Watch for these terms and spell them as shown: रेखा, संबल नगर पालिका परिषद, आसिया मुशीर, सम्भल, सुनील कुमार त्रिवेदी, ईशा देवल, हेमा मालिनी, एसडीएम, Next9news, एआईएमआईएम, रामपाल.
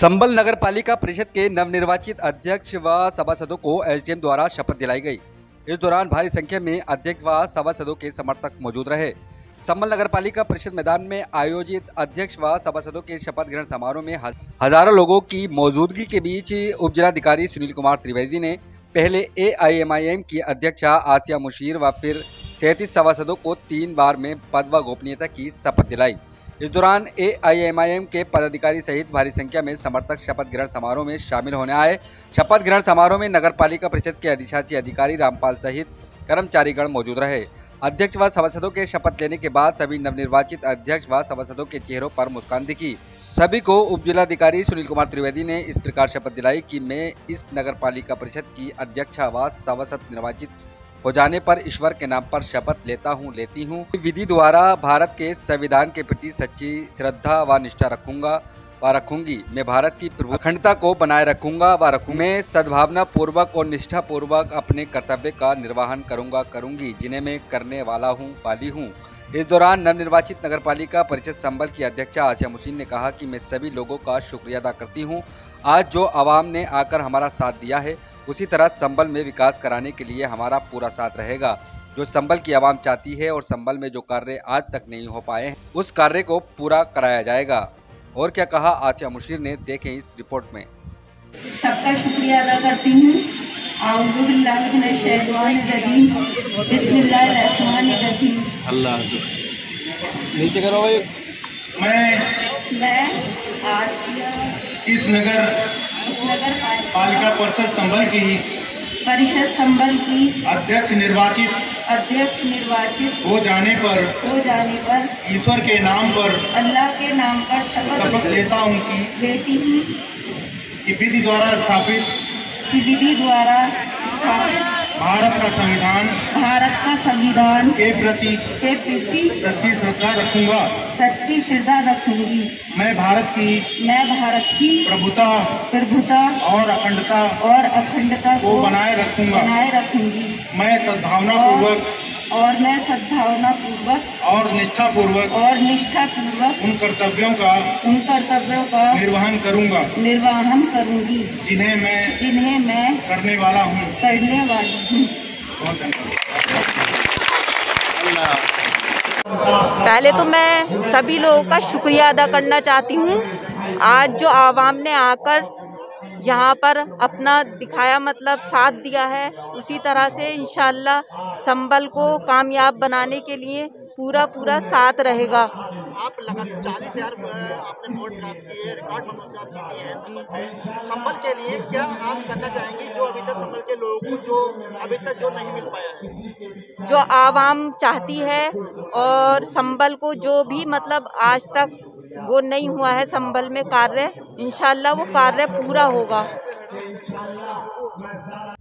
संबल नगर पालिका परिषद के नवनिर्वाचित अध्यक्ष व सभासदों को एसडीएम द्वारा शपथ दिलाई गई। इस दौरान भारी संख्या में अध्यक्ष व सभासदों के समर्थक मौजूद रहे। संबल नगर पालिका परिषद मैदान में आयोजित अध्यक्ष व सभासदों के शपथ ग्रहण समारोह में हजारों लोगों की मौजूदगी के बीच उप जिलाधिकारी सुनील कुमार त्रिवेदी ने पहले एआईएमआईएम की अध्यक्षा आसिया मुशीर व फिर 37 सभासदों को 3 बार में पद व गोपनीयता की शपथ दिलाई। इस दौरान एआईएमआईएम के पदाधिकारी सहित भारी संख्या में समर्थक शपथ ग्रहण समारोह में शामिल होने आए। शपथ ग्रहण समारोह में नगर पालिका परिषद के अधिशासी अधिकारी रामपाल सहित कर्मचारीगण मौजूद रहे। अध्यक्ष व सभासदों के शपथ लेने के बाद सभी नवनिर्वाचित अध्यक्ष व सभासदों के चेहरों पर मुस्कान दिखी। सभी को उप जिलाधिकारी सुनील कुमार त्रिवेदी ने इस प्रकार शपथ दिलाई कि मैं इस नगर पालिका परिषद की अध्यक्ष व सभासद निर्वाचित हो जाने पर ईश्वर के नाम पर शपथ लेता हूँ लेती हूँ, विधि द्वारा भारत के संविधान के प्रति सच्ची श्रद्धा व निष्ठा रखूंगा व रखूंगी। मैं भारत की अखंडता को बनाए रखूंगा व रखूंगी। मैं सद्भावना पूर्वक और निष्ठा पूर्वक अपने कर्तव्य का निर्वहन करूंगा करूंगी, जिन्हें मैं करने वाला हूँ वाली हूँ। इस दौरान नवनिर्वाचित नगर पालिका परिषद संबल की अध्यक्षा आसिया मुशीर ने कहा कि मैं सभी लोगों का शुक्रिया अदा करती हूँ। आज जो आवाम ने आकर हमारा साथ दिया है, उसी तरह संबल में विकास कराने के लिए हमारा पूरा साथ रहेगा। जो संबल की आवाम चाहती है और संबल में जो कार्य आज तक नहीं हो पाए हैं, उस कार्य को पूरा कराया जाएगा। और क्या कहा आसिया मुशीर ने, देखें इस रिपोर्ट में। सबका शुक्रिया अदा करती हूँ। नीचे करो भाई। मैं आसिया इस नगर पालिका परिषद संबल की अध्यक्ष निर्वाचित हो जाने पर ईश्वर के नाम पर अल्लाह के नाम पर शपथ लेता हूँ कि विधि द्वारा स्थापित भारत का संविधान के प्रति सच्ची श्रद्धा रखूंगी। मैं भारत की प्रभुता और अखंडता को बनाए रखूंगी। मैं सद्भावना पूर्वक और निष्ठा पूर्वक उन कर्तव्यों का निर्वहन करूंगी, जिन्हें मैं करने वाली हूँ। बहुत धन्यवाद। पहले तो मैं सभी लोगों का शुक्रिया अदा करना चाहती हूँ। आज जो आवाम ने आकर यहाँ पर अपना दिखाया, मतलब साथ दिया है, उसी तरह से इंशाल्लाह संबल को कामयाब बनाने के लिए पूरा साथ रहेगा। आप लगातार 40,000 आपने वोट प्राप्त किए, रिकॉर्ड बनाए हैं संबल के लिए। क्या आप कहना चाहेंगे जो अभी तक संबल के लोगों को जो अभी तक नहीं मिल पाया, जो आवाम चाहती है और संबल को जो भी मतलब आज तक वो नहीं हुआ है संबल में कार्य, इंशाल्लाह वो कार्य पूरा होगा।